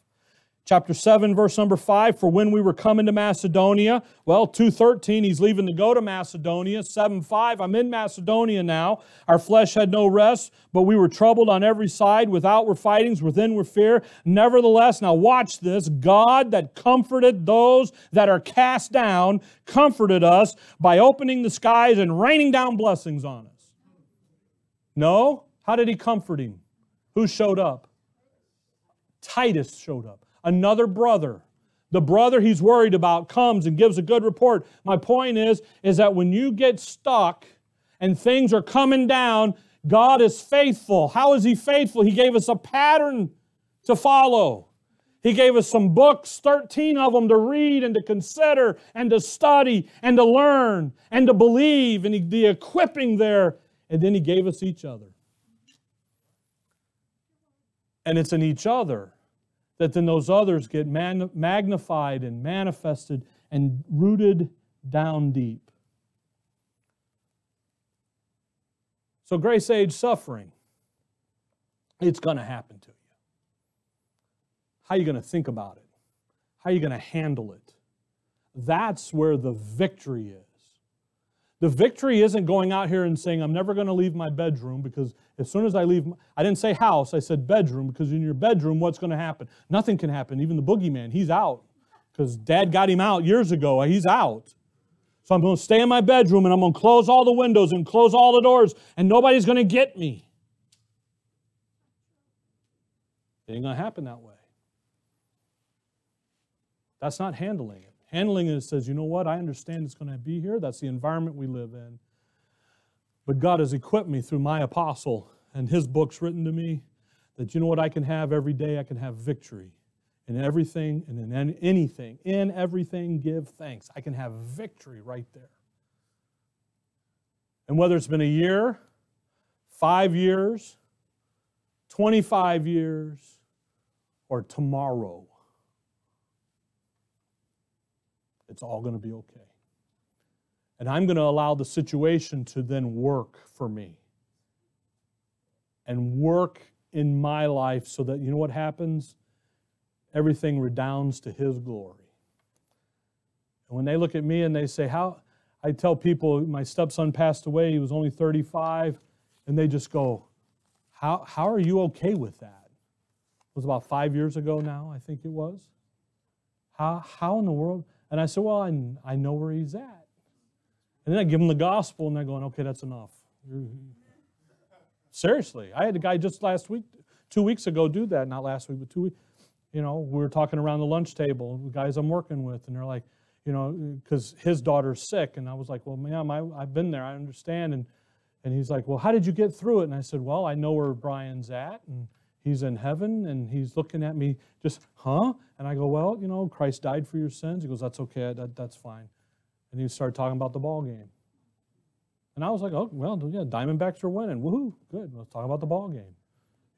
Chapter 7, verse number 5, for when we were coming to Macedonia, well, 2:13, he's leaving to go to Macedonia. 7:5, I'm in Macedonia now. Our flesh had no rest, but we were troubled on every side. Without were fightings, within were fear. Nevertheless, now watch this, God that comforted those that are cast down, comforted us by opening the skies and raining down blessings on us. No? How did he comfort him? Who showed up? Titus showed up. Another brother, the brother he's worried about, comes and gives a good report. My point is that when you get stuck and things are coming down, God is faithful. How is he faithful? He gave us a pattern to follow. He gave us some books, 13 of them, to read and to consider and to study and to learn and to believe, and the equipping there. And then he gave us each other. And it's in each other that then those others get magnified and manifested and rooted down deep. So Grace Age Suffering, it's going to happen to you. How are you going to think about it? How are you going to handle it? That's where the victory is. The victory isn't going out here and saying, I'm never going to leave my bedroom, because as soon as I leave, I didn't say house, I said bedroom, because in your bedroom, what's going to happen? Nothing can happen. Even the boogeyman, he's out, because Dad got him out years ago. He's out. So I'm going to stay in my bedroom, and I'm going to close all the windows and close all the doors, and nobody's going to get me. It ain't going to happen that way. That's not handling it. Handling it says, you know what, I understand it's going to be here. That's the environment we live in. But God has equipped me through my apostle and his books written to me that, you know what, I can have every day, I can have victory in everything and in anything. In everything, give thanks. I can have victory right there. And whether it's been a year, 5 years, 25 years, or tomorrow, it's all going to be okay. And I'm going to allow the situation to then work for me and work in my life so that, you know what happens? Everything redounds to his glory. And when they look at me and they say, how? I tell people, my stepson passed away. He was only 35. And they just go, how are you okay with that? It was about 5 years ago now, I think it was. How in the world? And I said, well, I know where he's at. And then I give him the gospel, and they're going, okay, that's enough. Seriously, I had a guy just last week, 2 weeks ago, do that. Not last week, but 2 weeks. You know, we were talking around the lunch table, the guys I'm working with, and they're like, you know, because his daughter's sick. And I was like, well, ma'am, I've been there. I understand. And he's like, well, how did you get through it? And I said, well, I know where Brian's at, and he's in heaven, and he's looking at me just, huh? And I go, well, you know, Christ died for your sins. He goes, that's okay, that's fine. And he started talking about the ball game. And I was like, oh, well, yeah, Diamondbacks are winning. Woohoo, good, let's talk about the ball game.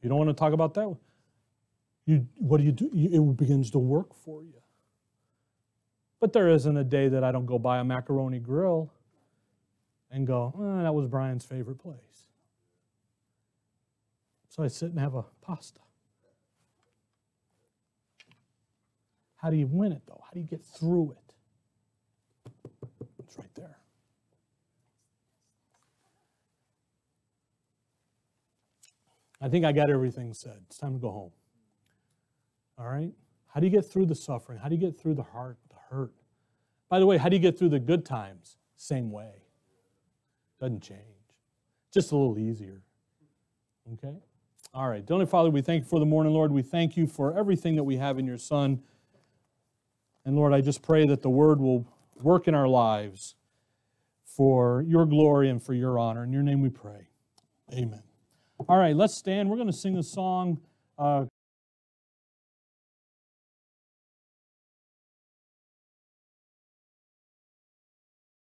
You don't want to talk about that? What do? It begins to work for you. But there isn't a day that I don't go by a Macaroni Grill and go, oh, that was Brian's favorite place. So I sit and have a pasta. How do you win it, though? How do you get through it? It's right there. I think I got everything said. It's time to go home. All right? How do you get through the suffering? How do you get through the hurt? By the way, how do you get through the good times? Same way. Doesn't change. Just a little easier. Okay? All right, Heavenly Father, we thank you for the morning, Lord. We thank you for everything that we have in your Son. And Lord, I just pray that the word will work in our lives for your glory and for your honor. In your name we pray. Amen. All right, let's stand. We're going to sing a song.